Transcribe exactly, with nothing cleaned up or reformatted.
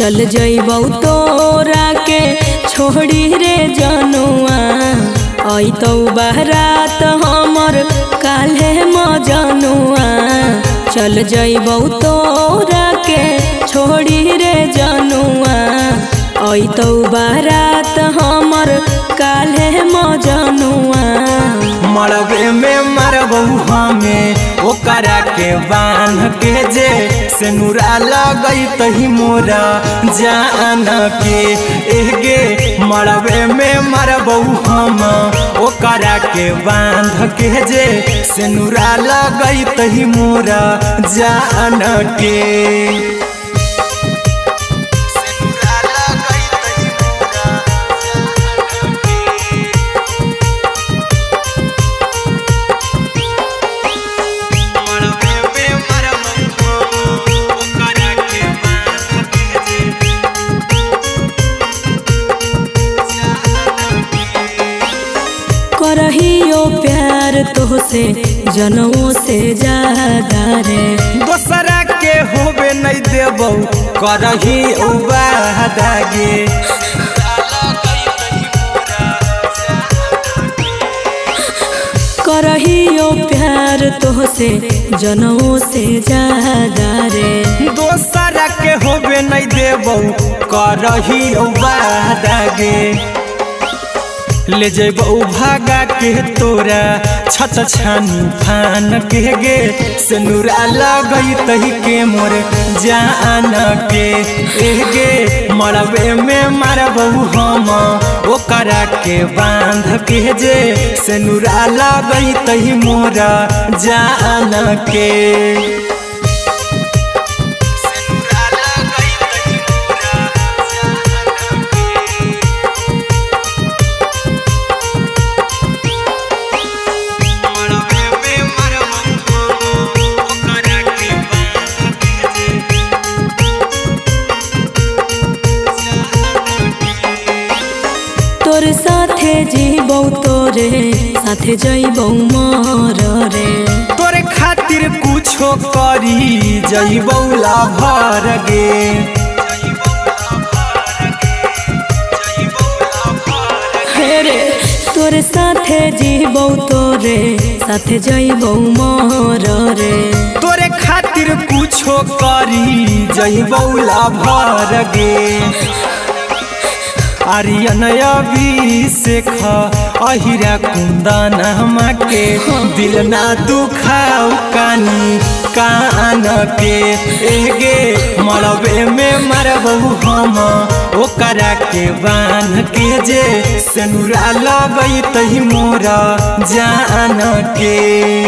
चल जइबौ तोरा के छोड़ी रे जनुआ, आई तो बारात हमर काल्हे म जनुआ। चल जइबौ तोरा के छोड़ी रे जनुआ, आई तो बारात हमर काल्हे म जनुआ। मरबे में मरबौ हमें ओकरा के बांध के जे सेनुरा लगैतहि मोरा जान के एगे। मरबे में मरबौ हम ओकरा के बांध के जे सेनुरा लगैतहि मोरा जान के। करहियो प्यार तोहसे जनों से ज्यादा रे, दोसरा के होबे नहीं देबौ करहियो वादा गे। करहियो प्यार तोहसे जनों से ज्यादा रे, दोसरा के होबे नहीं देबौ करहियो वादा गे। ले जइबौ भागा के तोरा छत छानी फान के गे, सेनुरा लगैतहि के मोर जान के गे। मरबे में मरबौ हम ओकरा के बांध के जे सेनुरा लगैतहि मोरा जान के। तोरे साथे जीबौ तोरे साथे जइबौ मर रे, तोरे खातिर कुछो करी जइबौ लाभर गे। हेरे तोरे साथे जीबौ तोरे साथे जइबौ मर रे, तोरे खातिर कुछो करी जइबौ लाभर गे। आर्यन अभिषेक अहिरा कुंदन के दिल ना दुखाऊ कानी कान के एगे। मरबे में मरबौ हम ओकरा के बांध के जे सेनुरा लगैतहि मोरा जान के।